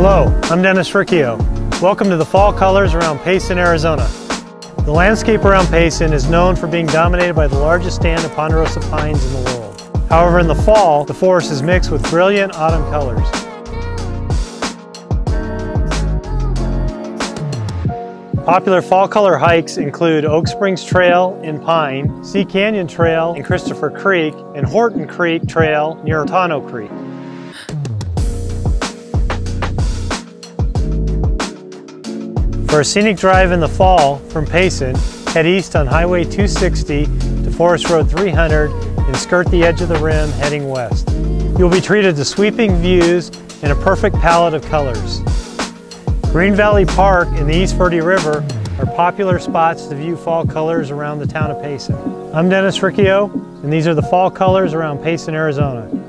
Hello, I'm Dennis Riccio. Welcome to the fall colors around Payson, Arizona. The landscape around Payson is known for being dominated by the largest stand of ponderosa pines in the world. However, in the fall, the forest is mixed with brilliant autumn colors. Popular fall color hikes include Oak Springs Trail in Pine, Sea Canyon Trail in Christopher Creek, and Horton Creek Trail near Tonto Creek. For a scenic drive in the fall from Payson, head east on Highway 260 to Forest Road 300 and skirt the edge of the rim heading west. You'll be treated to sweeping views and a perfect palette of colors. Green Valley Park and the East Verde River are popular spots to view fall colors around the town of Payson. I'm Dennis Riccio, and these are the fall colors around Payson, Arizona.